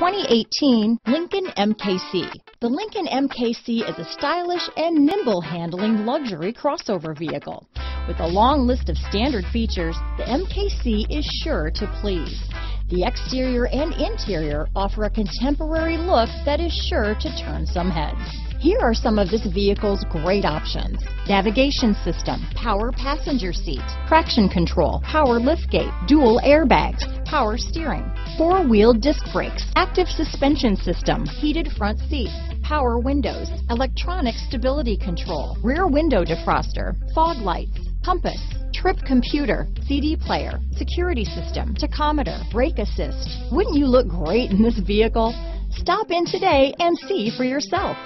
2018 Lincoln MKC. The Lincoln MKC is a stylish and nimble-handling luxury crossover vehicle. With a long list of standard features, the MKC is sure to please. The exterior and interior offer a contemporary look that is sure to turn some heads. Here are some of this vehicle's great options: navigation system, power passenger seat, traction control, power liftgate, dual airbags, power steering, four-wheel disc brakes, active suspension system, heated front seats, power windows, electronic stability control, rear window defroster, fog lights, compass, trip computer, CD player, security system, tachometer, brake assist. Wouldn't you look great in this vehicle? Stop in today and see for yourself.